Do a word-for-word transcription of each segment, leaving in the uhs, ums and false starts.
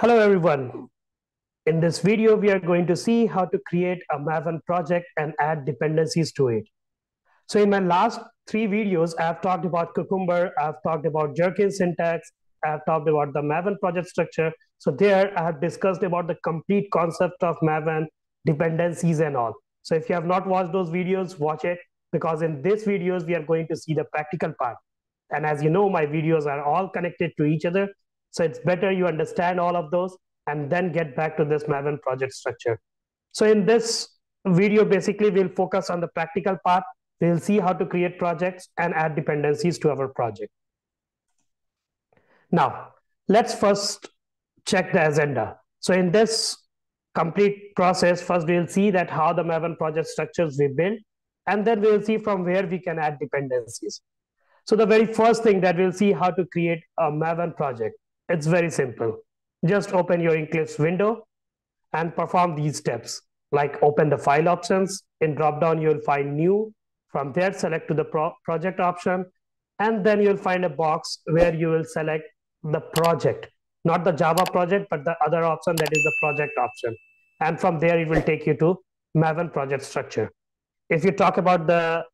Hello everyone. In this video, we are going to see how to create a Maven project and add dependencies to it. So in my last three videos, I've talked about Cucumber, I've talked about Gherkin syntax, I've talked about the Maven project structure. So there I have discussed about the complete concept of Maven, dependencies and all. So if you have not watched those videos, watch it, because in these videos, we are going to see the practical part. And as you know, my videos are all connected to each other. So it's better you understand all of those and then get back to this Maven project structure. So in this video, basically, we'll focus on the practical part. We'll see how to create projects and add dependencies to our project. Now, let's first check the agenda. So in this complete process, first we'll see that how the Maven project structures we build, and then we'll see from where we can add dependencies. So the very first thing that we'll see how to create a Maven project. It's very simple. Just open your Eclipse window and perform these steps, like open the file options. In dropdown, you'll find new. From there, select to the pro project option, and then you'll find a box where you will select the project, not the Java project, but the other option, that is the project option. And from there, it will take you to Maven project structure. If you talk about the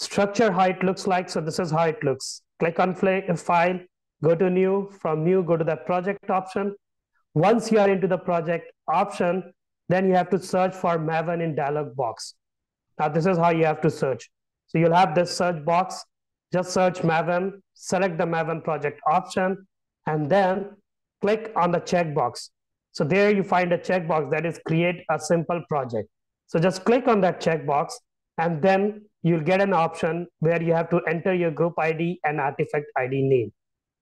structure, how it looks like, so this is how it looks. Click on file, go to new, from new, go to the project option. Once you are into the project option, then you have to search for Maven in dialog box. Now this is how you have to search. So you'll have this search box, just search Maven, select the Maven project option, and then click on the checkbox. So there you find a checkbox that is create a simple project. So just click on that checkbox, and then you'll get an option where you have to enter your group I D and artifact I D name.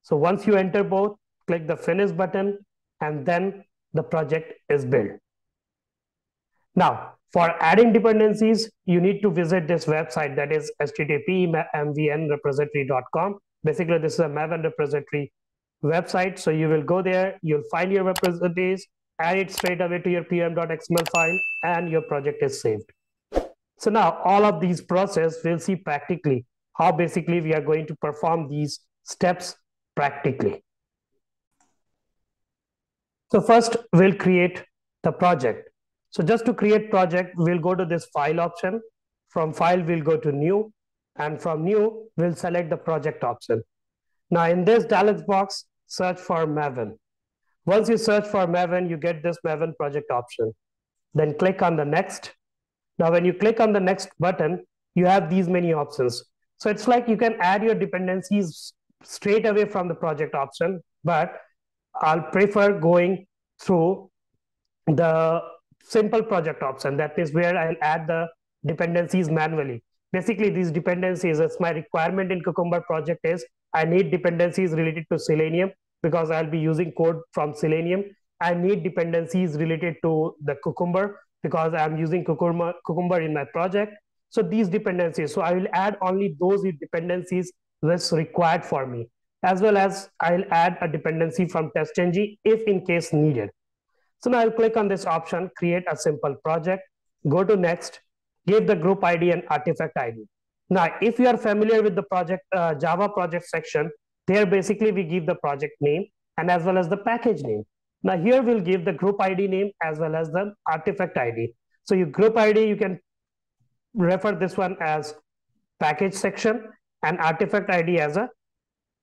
So once you enter both, click the finish button, and then the project is built. Now, for adding dependencies, you need to visit this website, that is H T T P M V N repository dot com. Basically, this is a Maven repository website. So you will go there, you'll find your repositories, add it straight away to your P M dot X M L file, and your project is saved. So now all of these process, we'll see practically how basically we are going to perform these steps practically. So first we'll create the project. So just to create project, we'll go to this file option. From file, we'll go to new, and from new, we'll select the project option. Now in this dialog box, search for Maven. Once you search for Maven, you get this Maven project option. Then click on the next. Now when you click on the next button, you have these many options. So it's like you can add your dependencies straight away from the project option, but I'll prefer going through the simple project option. That is where I'll add the dependencies manually. Basically, these dependencies, as my requirement in Cucumber project is, I need dependencies related to Selenium because I'll be using code from Selenium. I need dependencies related to the Cucumber because I'm using Cucumber, Cucumber in my project. So these dependencies, so I will add only those dependencies that's required for me, as well as I'll add a dependency from TestNG if in case needed. So now I'll click on this option, create a simple project, go to next, give the group I D and artifact I D. Now, if you are familiar with the project uh, Java project section, there basically we give the project name and as well as the package name. Now here we'll give the group I D name as well as the artifact I D. So your group I D, you can refer this one as package section and artifact I D as a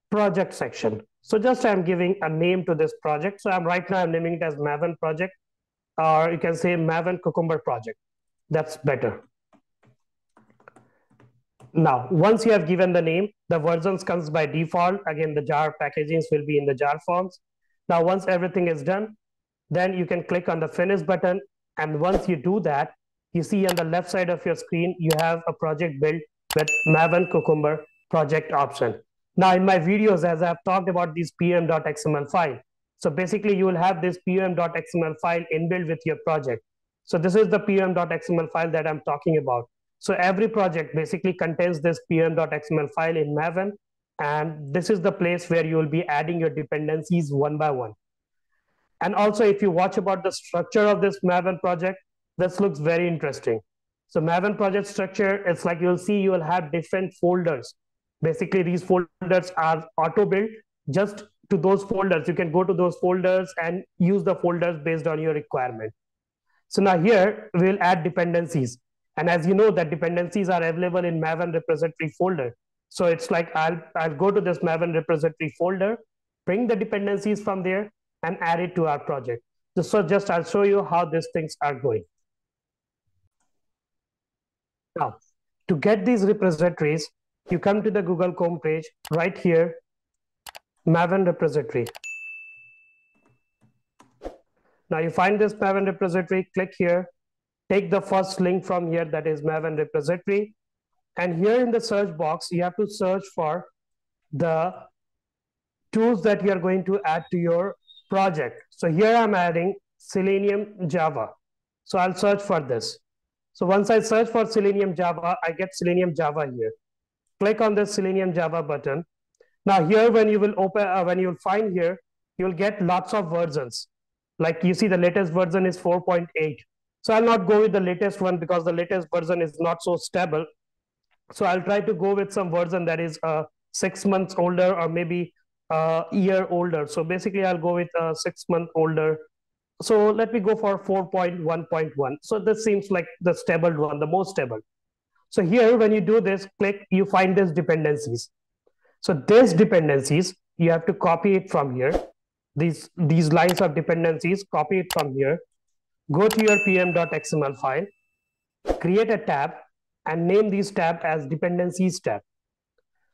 project section. So just I'm giving a name to this project. So I'm right now I'm naming it as Maven project, or you can say Maven Cucumber project. That's better. Now, once you have given the name, the versions comes by default. Again, the jar packagings will be in the jar forms. Now, once everything is done, then you can click on the finish button. And once you do that, you see on the left side of your screen, you have a project built with Maven Cucumber project option. Now in my videos, as I've talked about this P M dot X M L file, so basically you will have this P M dot X M L file inbuilt with your project. So this is the P M dot X M L file that I'm talking about. So every project basically contains this P M dot X M L file in Maven, and this is the place where you will be adding your dependencies one by one. And also if you watch about the structure of this Maven project, this looks very interesting. So Maven project structure, it's like you'll see you will have different folders. Basically, these folders are auto-built. Just to those folders. You can go to those folders and use the folders based on your requirement. So now here we'll add dependencies. And as you know, that dependencies are available in Maven repository folder. So it's like I'll, I'll go to this Maven repository folder, bring the dependencies from there and add it to our project. So just I'll show you how these things are going. Now, to get these repositories, you come to the Google home page right here, Maven repository. Now you find this Maven repository, click here, take the first link from here, that is Maven repository. And here in the search box, you have to search for the tools that you're going to add to your project. So here I'm adding Selenium Java. So I'll search for this. So once I search for Selenium Java, I get Selenium Java here. Click on the Selenium Java button. Now here, when you will open, uh, when you'll find here, you'll get lots of versions. Like you see, the latest version is four point eight. So I'll not go with the latest one because the latest version is not so stable. So I'll try to go with some version that is uh, six months older or maybe a uh, year older. So basically I'll go with a six month older. So let me go for four point one point one. So this seems like the stable one, the most stable. So here, when you do this, click, you find these dependencies. So these dependencies, you have to copy it from here. These, these lines of dependencies, copy it from here. Go to your pm.xml file, create a tab and name these tab as dependencies tab.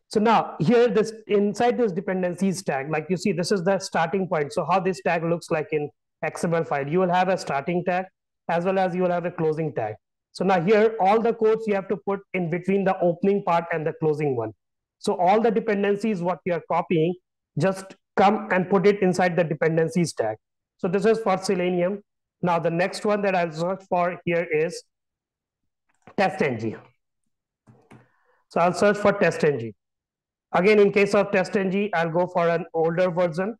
So now here, this inside this dependencies tag, like you see, this is the starting point. So how this tag looks like in X M L file, you will have a starting tag as well as you will have a closing tag. So now here, all the codes you have to put in between the opening part and the closing one. So all the dependencies, what you are copying, just come and put it inside the dependencies tag. So this is for Selenium. Now the next one that I'll search for here is TestNG. So I'll search for TestNG. Again, in case of TestNG, I'll go for an older version.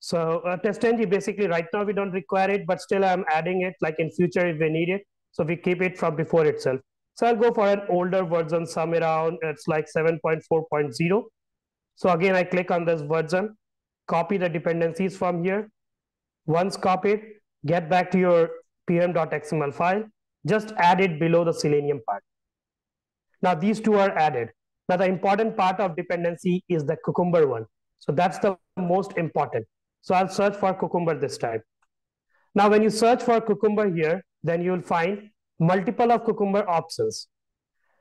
So uh, TestNG, basically right now we don't require it, but still I'm adding it like in future if we need it. So we keep it from before itself. So I'll go for an older version, somewhere around, it's like seven point four point zero. So again, I click on this version, copy the dependencies from here. Once copied, get back to your pm.xml file, just add it below the Selenium part. Now these two are added. Now the important part of dependency is the Cucumber one. So that's the most important. So I'll search for Cucumber this time. Now when you search for Cucumber here, then you'll find multiple of Cucumber options.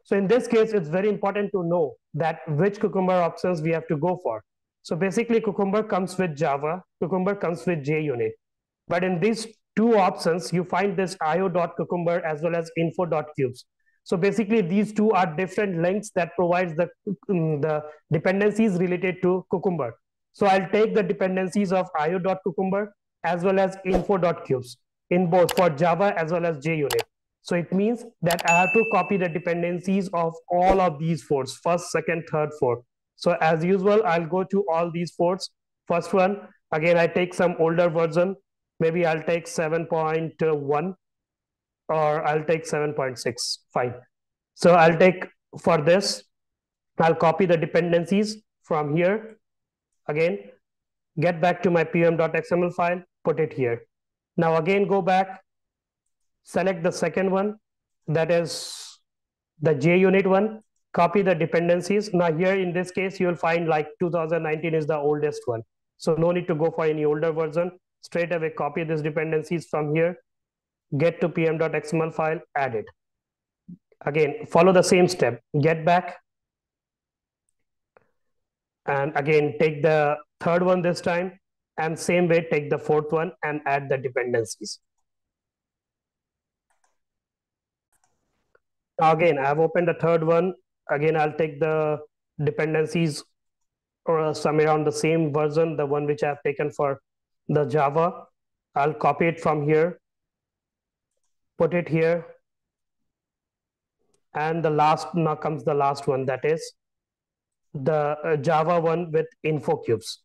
So in this case, it's very important to know that which Cucumber options we have to go for. So basically Cucumber comes with Java, Cucumber comes with JUnit. But in these two options, you find this io.cucumber as well as info.cubes. So basically these two are different links that provides the, um, the dependencies related to Cucumber. So I'll take the dependencies of io.cucumber as well as info.cubes in both for Java as well as JUnit. So it means that I have to copy the dependencies of all of these fours, first, second, third, fourth. So as usual, I'll go to all these fours. First one, again, I take some older version. Maybe I'll take seven point one. Or I'll take seven point six, fine. So I'll take for this, I'll copy the dependencies from here. Again, get back to my pm.xml file, put it here. Now again, go back, select the second one, that is the JUnit one, copy the dependencies. Now here in this case, you'll find like two thousand nineteen is the oldest one. So no need to go for any older version. Straight away, copy these dependencies from here. Get to pm.xml file, add it. Again, follow the same step, get back. And again, take the third one this time and same way, take the fourth one and add the dependencies. Now again, I've opened the third one. Again, I'll take the dependencies or somewhere around the same version, the one which I've taken for the Java. I'll copy it from here. Put it here. And the last, now comes the last one, that is the Java one with InfoCubes.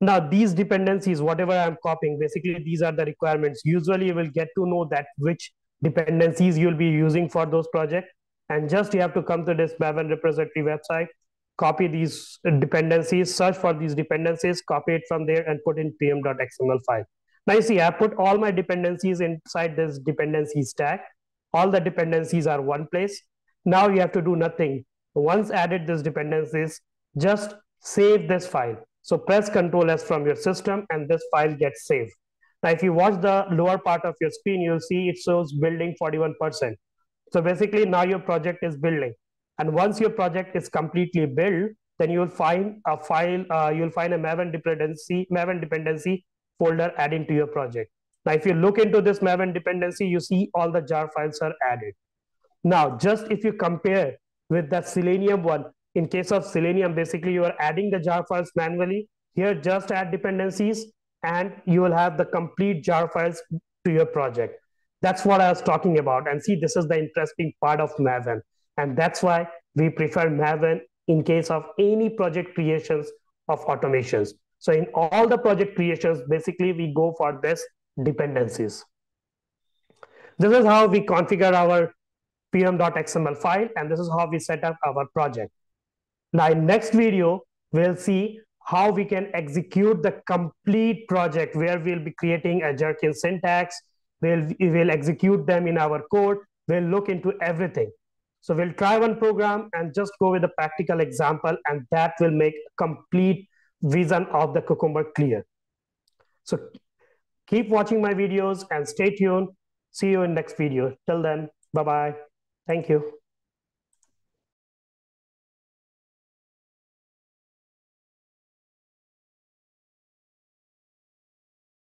Now these dependencies, whatever I'm copying, basically these are the requirements. Usually you will get to know that which dependencies you'll be using for those projects. And just you have to come to this Maven repository website, copy these dependencies, search for these dependencies, copy it from there, and put in pm.xml file. Now you see, I put all my dependencies inside this dependency stack. All the dependencies are one place. Now you have to do nothing. Once added these dependencies, just save this file. So press control S from your system, and this file gets saved. Now, if you watch the lower part of your screen, you'll see it shows building forty-one percent. So basically now your project is building. And once your project is completely built, then you'll find a file, uh, you'll find a Maven dependency, Maven dependency folder added to your project. Now, if you look into this Maven dependency, you see all the jar files are added. Now, just if you compare with that Selenium one, in case of Selenium, basically you are adding the jar files manually. Here, just add dependencies, and you will have the complete jar files to your project. That's what I was talking about. And see, this is the interesting part of Maven. And that's why we prefer Maven in case of any project creations of automations. So in all the project creations, basically we go for this dependencies. This is how we configure our pm.xml file, and this is how we set up our project. Now in next video, we'll see how we can execute the complete project, where we'll be creating a Gherkin syntax, we'll, we'll execute them in our code, we'll look into everything. So we'll try one program and just go with a practical example, and that will make a complete vision of the Cucumber clear. So keep watching my videos and stay tuned. See you in next video. Till then, bye-bye. Thank you.